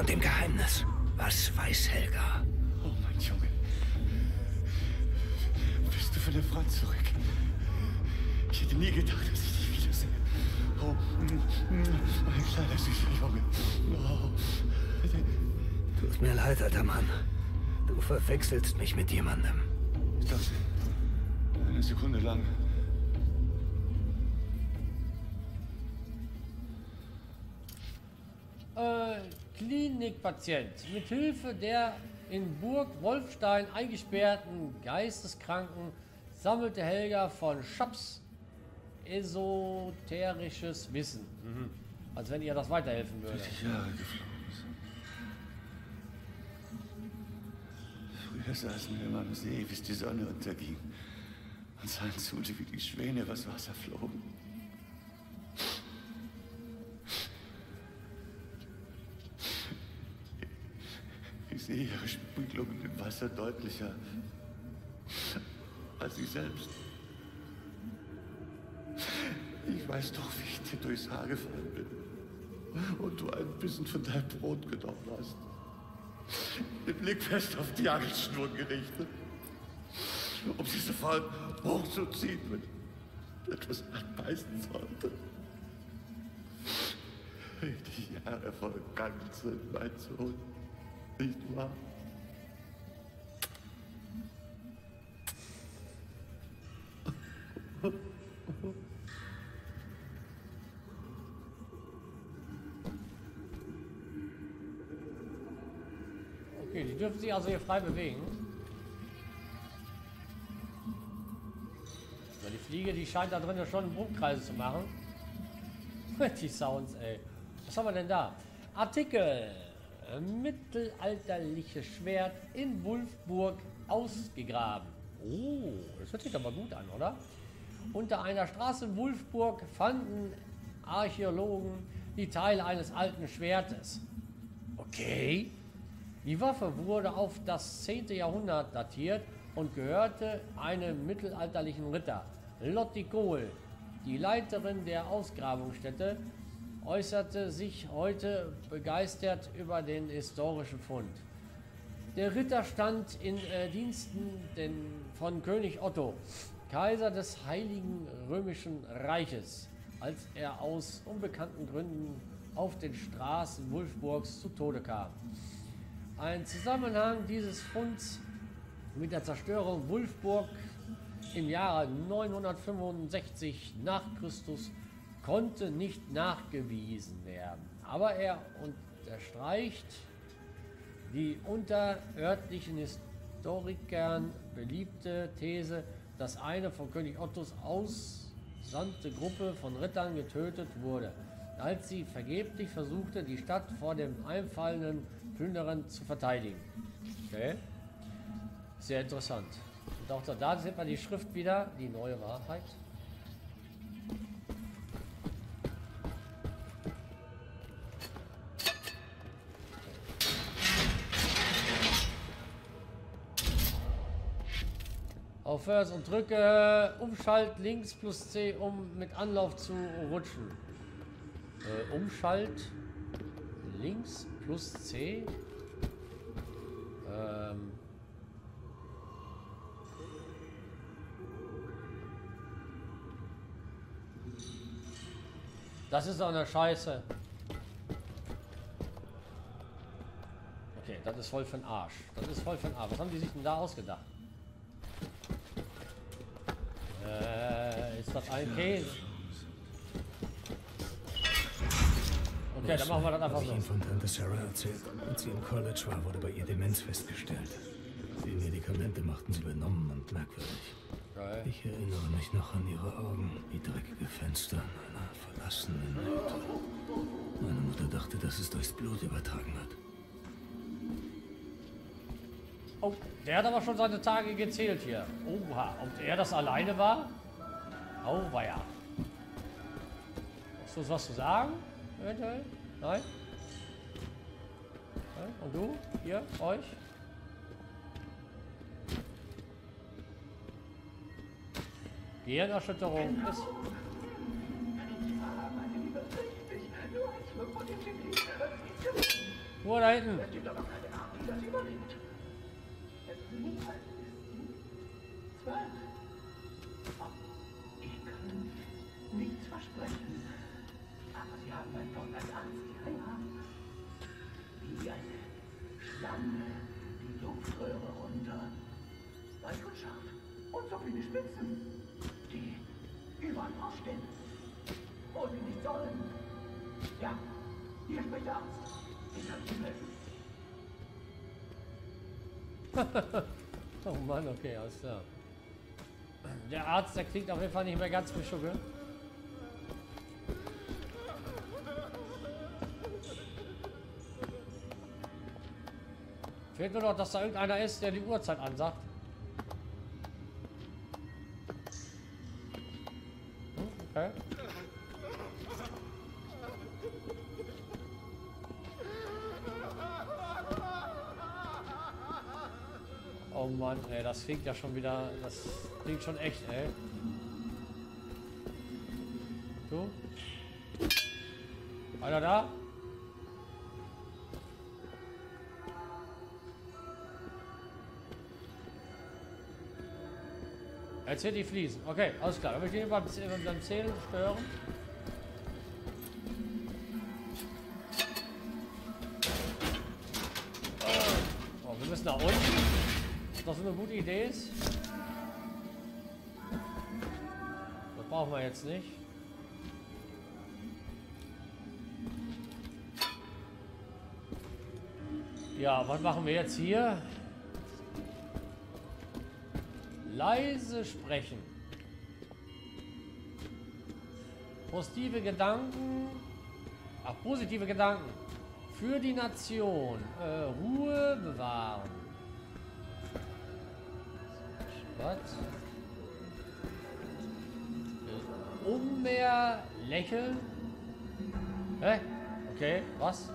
von dem Geheimnis? Was weiß Helga? Oh, mein Junge. Bist du von der Front zurück? Ich hätte nie gedacht, dass ich dich wiedersehe. Oh, mein kleiner, süßer Junge. Oh. Tut mir leid, alter Mann. Du verwechselst mich mit jemandem. Das eine Sekunde lang. Klinikpatient. Mit Hilfe der in Burg Wolfstein eingesperrten Geisteskranken sammelte Helga von Schaps esoterisches Wissen. Mhm. Als wenn ihr das weiterhelfen würde. 40 Jahre geflogen sind. Früher saßen wir immer am See, bis die Sonne unterging. Und sahen zu, wie die Schwäne übers Wasser flogen. Ich sehe ihre Spiegelungen im Wasser deutlicher als ich selbst. Ich weiß doch, wie ich dir durchs Haar gefallen bin und du ein bisschen von deinem Brot genommen hast. Den Blick fest auf die Angelschnur gerichtet, um sie sofort hochzuziehen, wenn etwas anbeißen sollte. Die Jahre vergangen sind, mein Sohn. Nicht wahr? Okay, die dürfen sich also hier frei bewegen. Aber die Fliege, die scheint da drinnen schon einen Bruchkreis zu machen. Die Sounds, ey. Was haben wir denn da? Artikel. Mittelalterliches Schwert in Wulfburg ausgegraben. Oh, das hört sich doch mal gut an, oder? Unter einer Straße in Wulfburg fanden Archäologen die Teile eines alten Schwertes. Okay. Die Waffe wurde auf das 10. Jahrhundert datiert und gehörte einem mittelalterlichen Ritter. Lottie Kohl, die Leiterin der Ausgrabungsstätte, äußerte sich heute begeistert über den historischen Fund. Der Ritter stand in Diensten von König Otto, Kaiser des Heiligen Römischen Reiches, als er aus unbekannten Gründen auf den Straßen Wulfburgs zu Tode kam. Ein Zusammenhang dieses Funds mit der Zerstörung Wulfburg im Jahre 965 nach Christus konnte nicht nachgewiesen werden, aber er unterstreicht die unter örtlichen Historikern beliebte These, dass eine von König Ottos aussandte Gruppe von Rittern getötet wurde, als sie vergeblich versuchte, die Stadt vor dem einfallenden Plünderern zu verteidigen. Okay, sehr interessant. Und auch da sieht man die Schrift wieder, die neue Wahrheit. Auf Vers und drücke Umschalt links plus C, um mit Anlauf zu rutschen. Umschalt links plus C. Das ist doch eine Scheiße. Okay, das ist voll für den Arsch. Das ist voll für den Arsch. Was haben die sich denn da ausgedacht? Ist das ein Käse? Okay, dann machen wir das einfach so. Ich von Tante Sarah erzählt, als sie im College war, wurde bei ihr Demenz festgestellt. Die Medikamente machten sie benommen und merkwürdig. Okay. Ich erinnere mich noch an ihre Augen, die dreckige Fenster einer verlassenen Hütte. Meine Mutter dachte, dass es durchs Blut übertragen hat. Oh, der hat aber schon seine Tage gezählt hier. Oha, und er das alleine war? Auweia. Hast du was zu sagen? Eventuell? Nein? Nein? Und du? Ihr? Euch? Gehirnerschütterung. Ist... Wo, da hinten? Oh Mann, okay, alles klar. Der Arzt, der klingt auf jeden Fall nicht mehr ganz frisch, okay? Fehlt nur noch, dass da irgendeiner ist, der die Uhrzeit ansagt. Okay. Oh Mann, ey, das klingt ja schon wieder, das klingt schon echt, ey. Du? Einer da? Jetzt wird die Fliesen. Okay, alles klar. Dann möchte ich beim Zählen stören. Oh, wir müssen nach unten. Ob das so eine gute Idee ist? Das brauchen wir jetzt nicht. Ja, was machen wir jetzt hier? Leise sprechen. Positive Gedanken. Ach, positive Gedanken. Für die Nation. Ruhe bewahren. Was? Ummehr lächeln. Hä? Okay, was?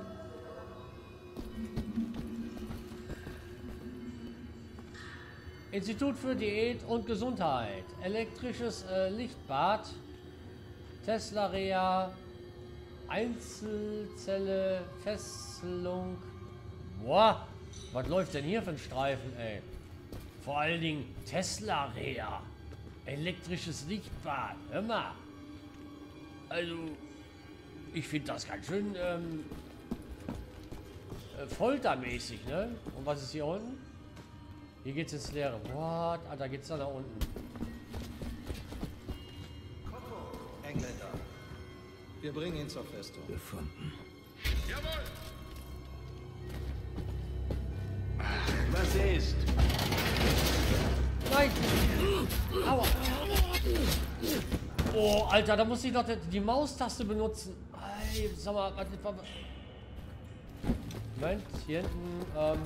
Institut für Diät und Gesundheit. Elektrisches Lichtbad. Tesla-Rea. Einzelzelle. Fesselung. Boah, was läuft denn hier für ein Streifen, ey? Vor allen Dingen Tesla-Rea. Elektrisches Lichtbad. Hör mal. Also, ich finde das ganz schön foltermäßig, ne? Und was ist hier unten? Hier geht's ins Leere. What? Ah, da geht's da nach unten. Engländer. Wir bringen ihn zur Festung. Gefunden. Jawohl! Was ist? Nein! Aua! Oh, Alter, da muss ich noch die Maustaste benutzen. Ey, sag mal, warte. Moment, hier hinten,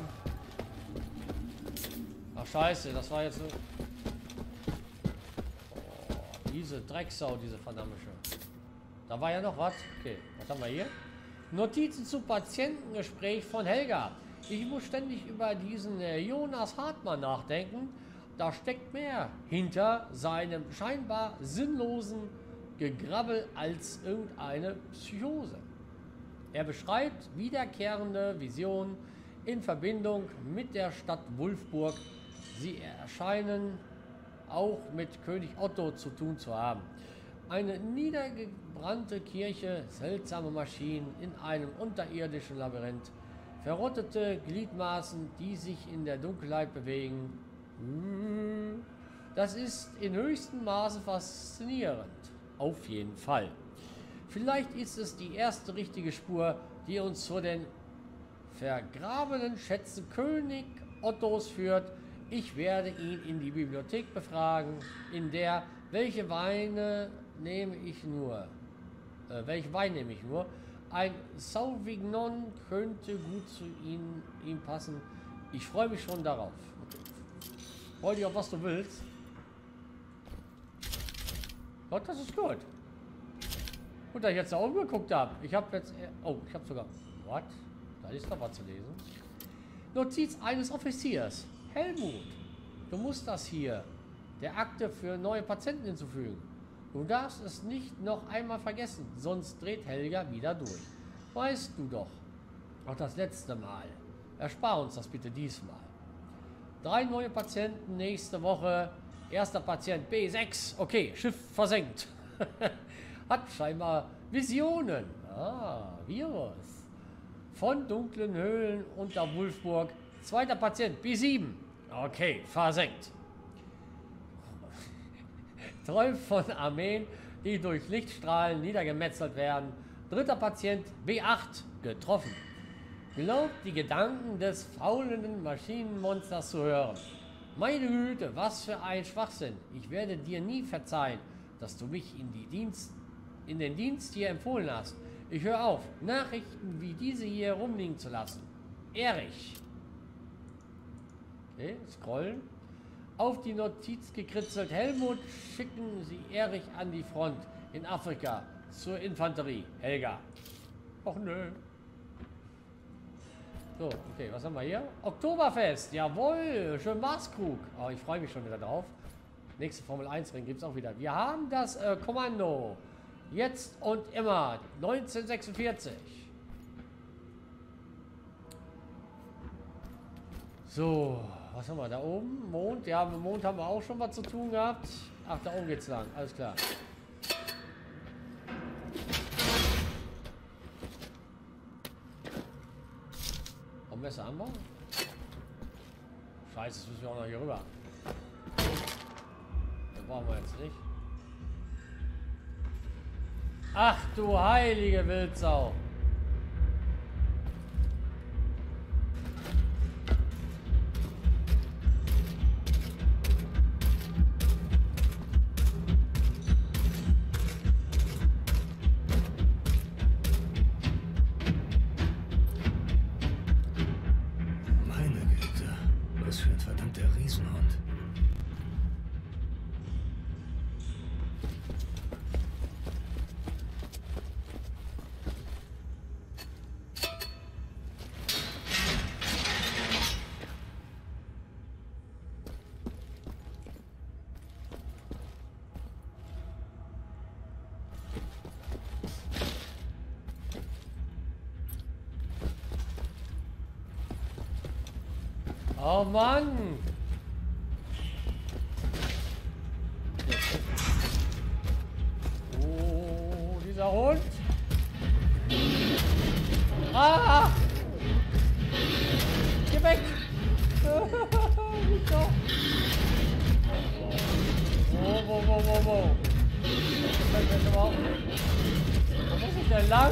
Ach, scheiße, das war jetzt so... Oh, diese Drecksau, diese verdammte. Da war ja noch was. Okay, was haben wir hier? Notizen zu Patientengespräch von Helga. Ich muss ständig über diesen Jonas Hartmann nachdenken. Da steckt mehr hinter seinem scheinbar sinnlosen Gegrabbel als irgendeine Psychose. Er beschreibt wiederkehrende Visionen in Verbindung mit der Stadt Wulfburg. Sie erscheinen auch mit König Otto zu tun zu haben. Eine niedergebrannte Kirche, seltsame Maschinen in einem unterirdischen Labyrinth, verrottete Gliedmaßen, die sich in der Dunkelheit bewegen. Das ist in höchstem Maße faszinierend. Auf jeden Fall. Vielleicht ist es die erste richtige Spur, die uns zu den vergrabenen Schätzen König Ottos führt. Ich werde ihn in die Bibliothek befragen, in der, welchen Wein nehme ich nur? Ein Sauvignon könnte gut zu ihm passen. Ich freue mich schon darauf. Freu dich auf was du willst. Gott, das ist gut. Gut, dass ich jetzt da oben geguckt habe. Ich habe jetzt... Oh, ich habe sogar... What? Da ist noch was zu lesen. Notiz eines Offiziers. Helmut, du musst das hier der Akte für neue Patienten hinzufügen. Du darfst es nicht noch einmal vergessen, sonst dreht Helga wieder durch. Weißt du doch. Auch das letzte Mal. Erspar uns das bitte diesmal. 3 neue Patienten nächste Woche. Erster Patient B6. Okay, Schiff versenkt. Hat scheinbar Visionen. Ah, Virus. Von dunklen Höhlen unter Wulfburg. Zweiter Patient B7. Okay, versenkt. Träumt von Armeen, die durch Lichtstrahlen niedergemetzelt werden. Dritter Patient B8. Getroffen. Glaubt, die Gedanken des faulenden Maschinenmonsters zu hören. Meine Güte, was für ein Schwachsinn. Ich werde dir nie verzeihen, dass du mich in den Dienst hier empfohlen hast. Ich höre auf, Nachrichten wie diese hier rumliegen zu lassen. Erich. Okay, scrollen. Auf die Notiz gekritzelt. Helmut, schicken Sie Erich an die Front in Afrika zur Infanterie. Helga. Och nö. So, okay, was haben wir hier? Oktoberfest, jawohl, schön Maßkrug. Oh, ich freue mich schon wieder drauf. Nächste Formel-1-Ring gibt es auch wieder. Wir haben das Kommando. Jetzt und immer. 1946. So, was haben wir da oben? Mond, ja, mit Mond haben wir auch schon was zu tun gehabt. Ach, da oben geht's lang, alles klar. Messer haben wir? Scheiße, das müssen wir auch noch hier rüber. Das brauchen wir jetzt nicht. Ach du heilige Wildsau! Oh Mann! Oh, dieser Hund! Ah! Geh weg! Wow, wow, wow, wow, wow! Da muss ich denn lang?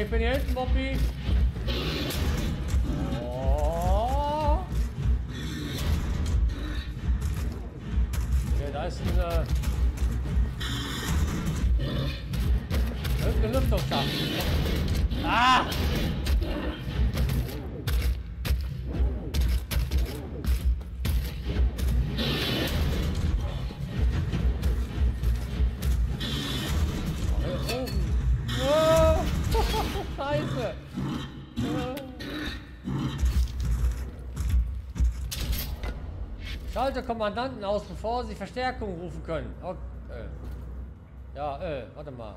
Ich bin hier hinten, Bobby. Oh. Okay, da ist irgendein Lüftungsschacht. Ah! Schalte Kommandanten aus, bevor sie Verstärkung rufen können. Okay. Ja, warte mal.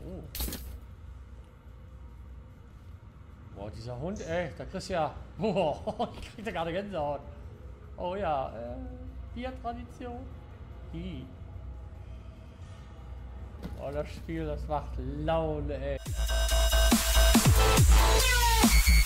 Oh. Boah, dieser Hund, ey, da kriegst du ja... Boah, ich krieg da gerade Gänsehaut. Oh ja, Biertradition. Hi. Oh, das Spiel, das macht Laune,